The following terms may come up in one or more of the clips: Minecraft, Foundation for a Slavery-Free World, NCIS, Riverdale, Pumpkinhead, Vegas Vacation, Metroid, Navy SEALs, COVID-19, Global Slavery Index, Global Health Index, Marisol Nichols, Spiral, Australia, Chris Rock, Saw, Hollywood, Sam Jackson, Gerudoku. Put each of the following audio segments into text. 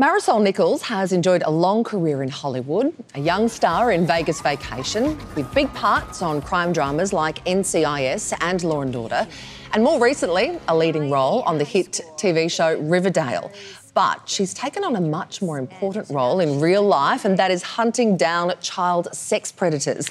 Marisol Nichols has enjoyed a long career in Hollywood, a young star in Vegas Vacation, with big parts on crime dramas like NCIS and Law & Order, and more recently, a leading role on the hit TV show Riverdale. But she's taken on a much more important role in real life, and that is hunting down child sex predators.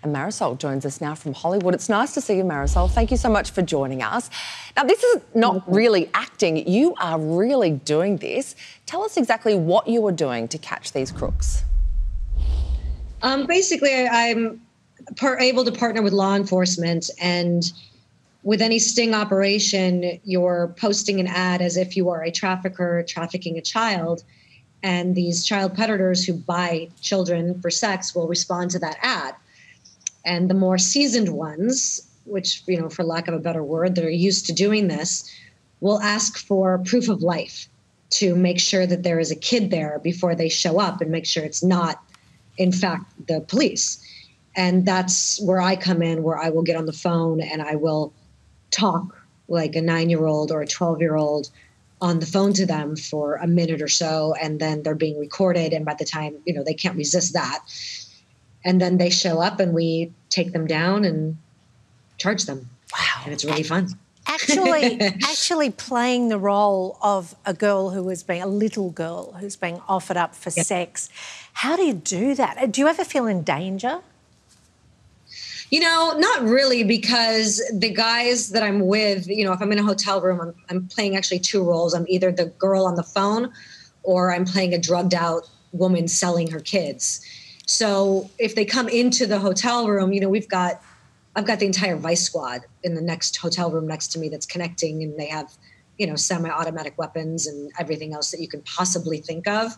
And Marisol joins us now from Hollywood. It's nice to see you, Marisol. Thank you so much for joining us. Now, this is not really acting. You are really doing this. Tell us exactly what you are doing to catch these crooks. Basically, I'm able to partner with law enforcement, and with any sting operation, you're posting an ad as if you are a trafficker trafficking a child, and these child predators who buy children for sex will respond to that ad. And the more seasoned ones, which, you know, for lack of a better word, that are used to doing this, will ask for proof of life to make sure that there is a kid there before they show up and make sure it's not, in fact, the police. And that's where I come in, where I will get on the phone and I will talk like a 9-year-old or a 12-year-old on the phone to them for a minute or so. And then they're being recorded. And by the time, you know, they can't resist that. And then they show up and we take them down and charge them. Wow. And it's really fun. Actually playing the role of a girl who is being, a little girl who's being offered up for sex. How do you do that? Do you ever feel in danger? You know, not really, because the guys that I'm with, you know, if I'm in a hotel room, I'm playing actually two roles. I'm either the girl on the phone or I'm playing a drugged out woman selling her kids. So if they come into the hotel room, you know, I've got the entire Vice Squad in the next hotel room next to me that's connecting, and they have, you know, semi-automatic weapons and everything else that you can possibly think of.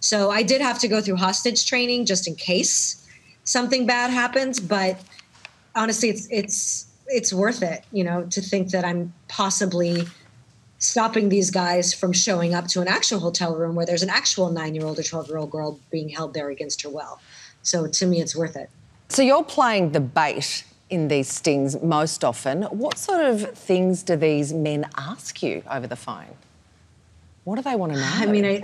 So I did have to go through hostage training just in case something bad happens. But honestly, it's worth it, you know, to think that I'm possibly stopping these guys from showing up to an actual hotel room where there's an actual 9-year-old or 12-year-old girl being held there against her will. So to me, it's worth it. So you're playing the bait in these stings most often. What sort of things do these men ask you over the phone? What do they want to know? I mean,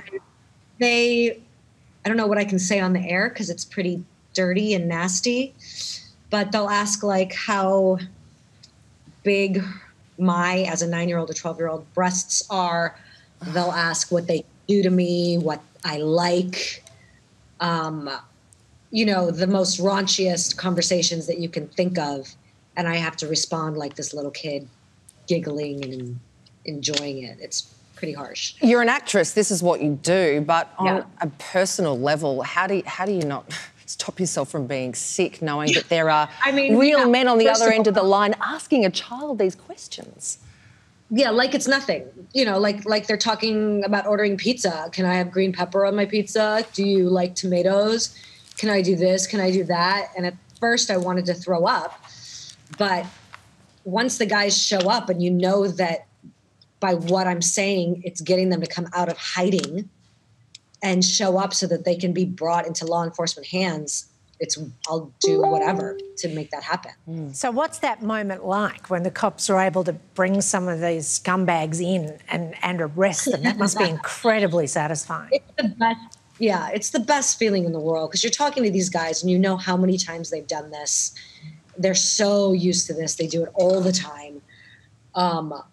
I don't know what I can say on the air because it's pretty dirty and nasty, but they'll ask like how big my, as a 9-year-old or 12-year-old, breasts are. They'll ask what they do to me, what I like. You know, the most raunchiest conversations that you can think of. And I have to respond like this little kid, giggling and enjoying it. It's pretty harsh. You're an actress. This is what you do. But on a personal level, how do you not stop yourself from being sick, knowing that there are real men on the other end of the line asking a child these questions? Yeah, like it's nothing. You know, like they're talking about ordering pizza. Can I have green pepper on my pizza? Do you like tomatoes? Can I do this? Can I do that? And at first I wanted to throw up. But once the guys show up and you know that by what I'm saying, it's getting them to come out of hiding and show up so that they can be brought into law enforcement hands, I'll do whatever to make that happen. Mm. So what's that moment like when the cops are able to bring some of these scumbags in and arrest them? That must be incredibly satisfying. It's the best. Yeah, it's the best feeling in the world because you're talking to these guys and you know how many times they've done this. They're so used to this. They do it all the time.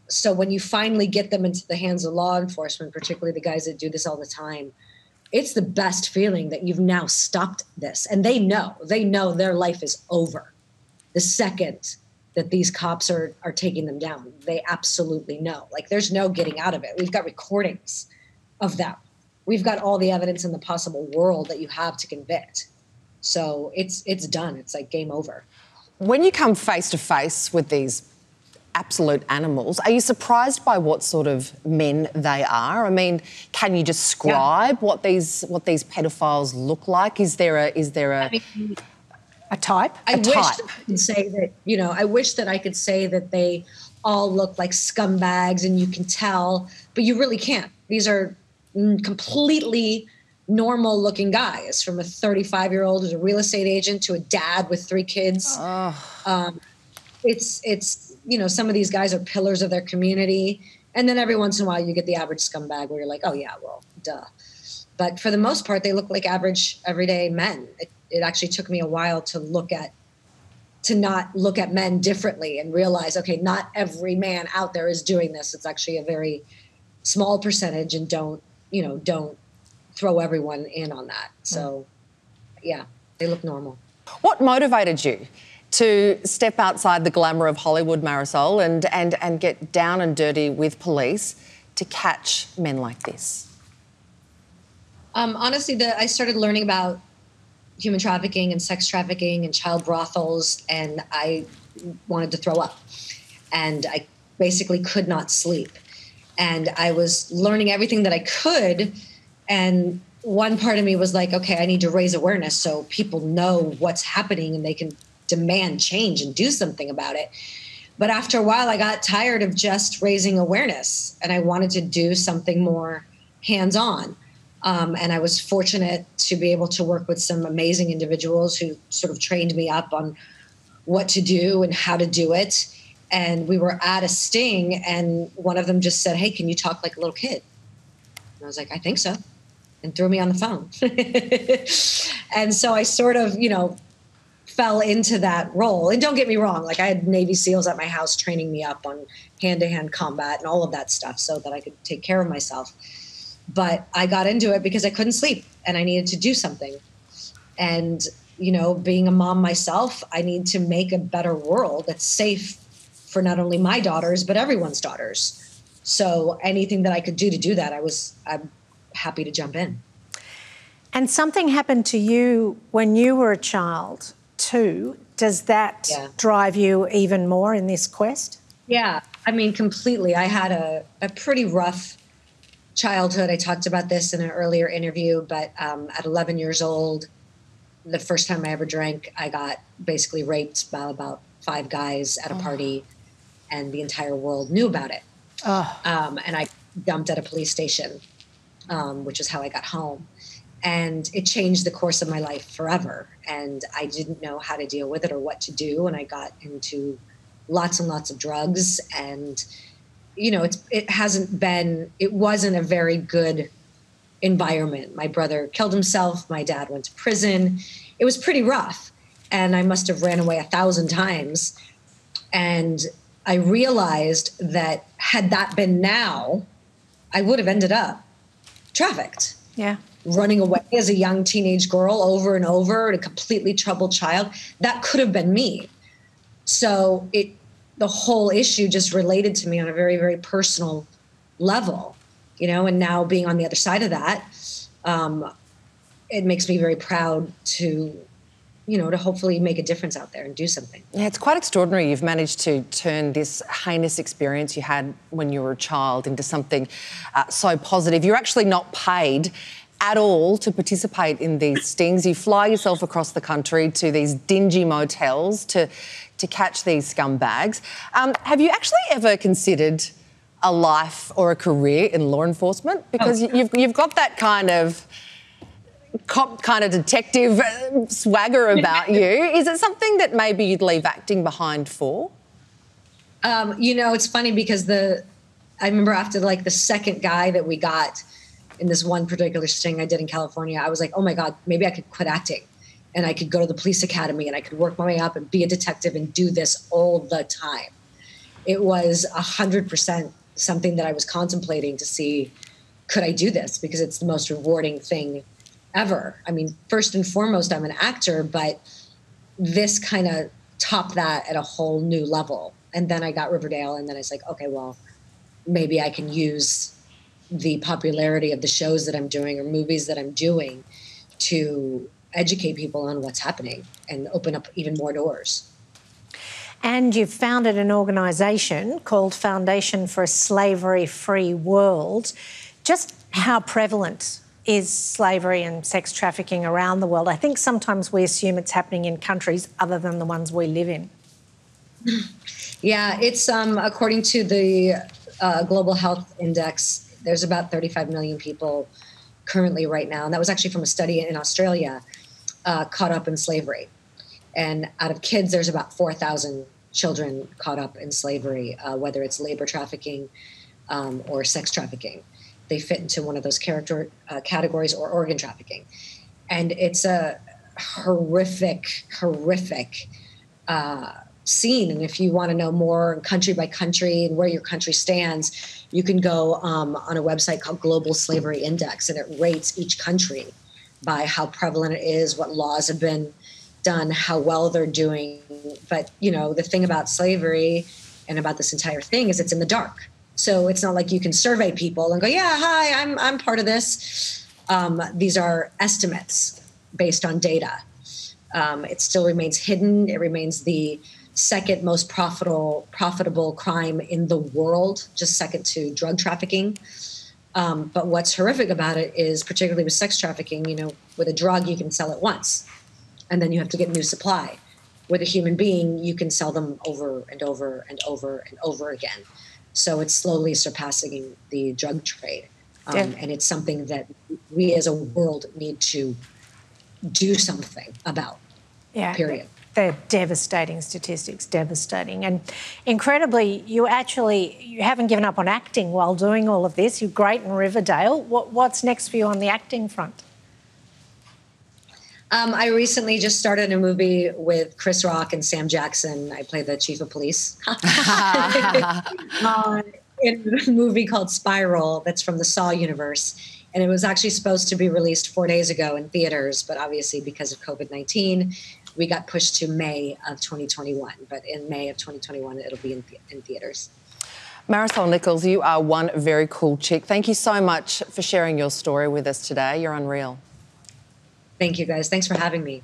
So when you finally get them into the hands of law enforcement, particularly the guys that do this all the time, it's the best feeling that you've now stopped this. And they know their life is over the second that these cops are taking them down. They absolutely know. Like, there's no getting out of it. We've got recordings of them. We've got all the evidence in the possible world that you have to convict. So it's done. It's like game over. When you come face to face with these absolute animals, are you surprised by what sort of men they are? I mean, can you describe what these pedophiles look like? Is there a type? I wish that I could say that they all look like scumbags and you can tell, but you really can't. These are completely normal looking guys, from a 35-year-old who's a real estate agent to a dad with 3 kids. It's you know, some of these guys are pillars of their community. And then every once in a while you get the average scumbag where you're like, oh yeah, well, duh. But for the most part, they look like average everyday men. It actually took me a while to not look at men differently and realize, okay, not every man out there is doing this. It's actually a very small percentage, and don't throw everyone in on that. So yeah, they look normal. What motivated you to step outside the glamour of Hollywood, Marisol, and get down and dirty with police to catch men like this? Honestly, I started learning about human trafficking and sex trafficking and child brothels, and I wanted to throw up. And I basically could not sleep. And I was learning everything that I could, and one part of me was like, okay, I need to raise awareness so people know what's happening and they can demand change and do something about it. But after a while, I got tired of just raising awareness, and I wanted to do something more hands-on. And I was fortunate to be able to work with some amazing individuals who sort of trained me up on what to do and how to do it. And we were at a sting, and one of them just said, "Hey, can you talk like a little kid?" And I was like, "I think so," and threw me on the phone. And so I sort of, fell into that role. And don't get me wrong, like I had Navy SEALs at my house training me up on hand-to-hand combat and all of that stuff so that I could take care of myself. But I got into it because I couldn't sleep and I needed to do something. And, being a mom myself, I need to make a better world that's safe for not only my daughters, but everyone's daughters. So anything that I could do that, I'm happy to jump in. And something happened to you when you were a child too. Does that drive you even more in this quest? Yeah, I mean, completely. I had a pretty rough childhood. I talked about this in an earlier interview, but at 11 years old, the first time I ever drank, I got basically raped by about 5 guys at a party, and the entire world knew about it. And I dumped at a police station, which is how I got home. And it changed the course of my life forever. And I didn't know how to deal with it or what to do. And I got into lots and lots of drugs. And, it wasn't a very good environment. My brother killed himself. My dad went to prison. It was pretty rough. And I must have ran away 1,000 times. And I realized that had that been now, I would have ended up trafficked. Yeah. Running away as a young teenage girl over and over, and a completely troubled child. That could have been me. So the whole issue just related to me on a very, very personal level, and now being on the other side of that, it makes me very proud to hopefully make a difference out there and do something. Yeah, it's quite extraordinary. You've managed to turn this heinous experience you had when you were a child into something so positive. You're actually not paid at all to participate in these stings. You fly yourself across the country to these dingy motels to catch these scumbags. Have you actually ever considered a life or a career in law enforcement? Because you've got that kind of cop, kind of detective swagger about you. Is it something that maybe you'd leave acting behind for? It's funny because I remember after like the second guy that we got, in this one particular sting I did in California, I was like, oh my God, maybe I could quit acting and I could go to the police academy and I could work my way up and be a detective and do this all the time. It was 100% something that I was contemplating to see, could I do this? Because it's the most rewarding thing ever. I mean, first and foremost, I'm an actor, but this kind of topped that at a whole new level. And then I got Riverdale, and then it's like, okay, well, maybe I can use the popularity of the shows that I'm doing or movies that I'm doing to educate people on what's happening and open up even more doors. And you've founded an organisation called Foundation for a Slavery-Free World. Just how prevalent is slavery and sex trafficking around the world? I think sometimes we assume it's happening in countries other than the ones we live in. Yeah, it's according to the Global Health Index, there's about 35 million people currently right now. And that was actually from a study in Australia caught up in slavery. And out of kids, there's about 4,000 children caught up in slavery, whether it's labor trafficking or sex trafficking. they fit into one of those character categories, or organ trafficking. And it's a horrific scene. And if you want to know more country by country and where your country stands, you can go on a website called Global Slavery Index, and it rates each country by how prevalent it is, what laws have been done, how well they're doing. But, you know, the thing about slavery and about this entire thing is it's in the dark. So it's not like you can survey people and go, yeah, hi, I'm part of this. These are estimates based on data. It still remains hidden. It remains the second most profitable crime in the world, just second to drug trafficking. But what's horrific about it is, particularly with sex trafficking, you know, with a drug, you can sell it once and then you have to get new supply. With a human being, you can sell them over and over and over and over again. So it's slowly surpassing the drug trade. And it's something that we as a world need to do something about, period. They're devastating statistics, devastating. And incredibly, you haven't given up on acting while doing all of this. You're great in Riverdale. What's next for you on the acting front? I recently just started a movie with Chris Rock and Sam Jackson. I play the chief of police in a movie called Spiral that's from the Saw universe. And it was actually supposed to be released 4 days ago in theaters, but obviously because of COVID-19, we got pushed to May of 2021. But in May of 2021, it'll be in theaters. Marisol Nichols, you are one very cool chick. Thank you so much for sharing your story with us today. You're unreal. Thank you, guys. Thanks for having me.